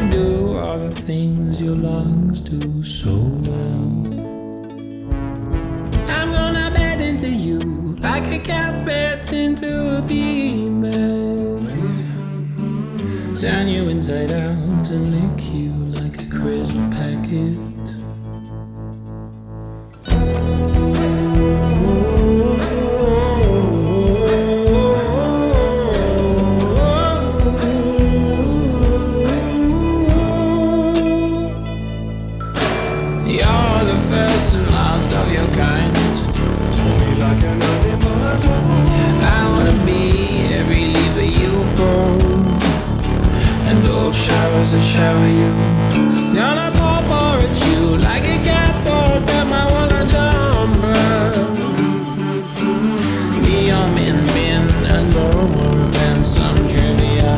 to do all the things your lungs do so well. I'm gonna bed into you like a cat beds into a female. Turn you inside out and lick you like a crisp packet. Shower you. Gonna pour more at you like a cat pours at my wallet number. Be your min and lower than some trivia.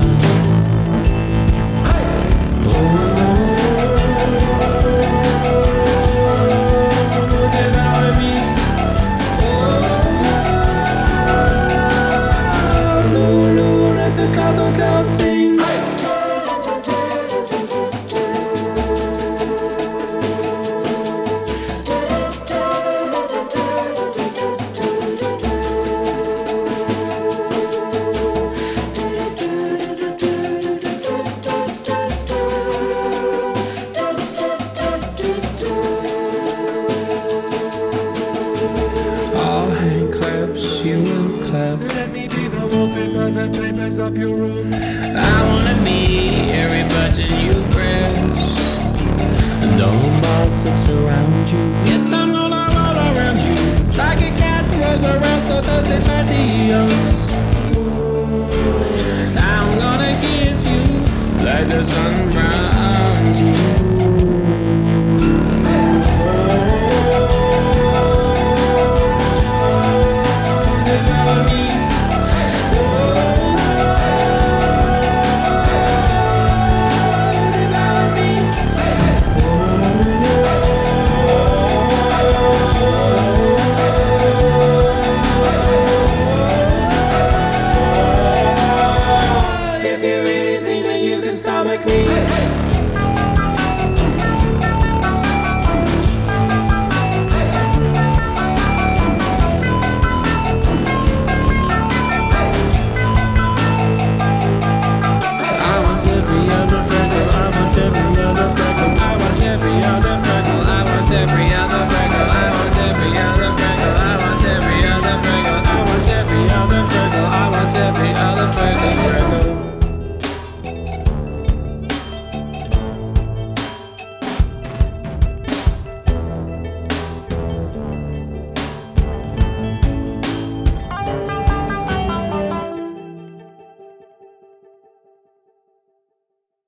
Oh, devour me. Oh, no, no, let the cover girl sing. Let me be the wallpaper that papers up your room. I wanna be every button you press and all the mouths that surround you. Yes, I'm gonna roll around you like a cat rolls around, so does it, Matthew.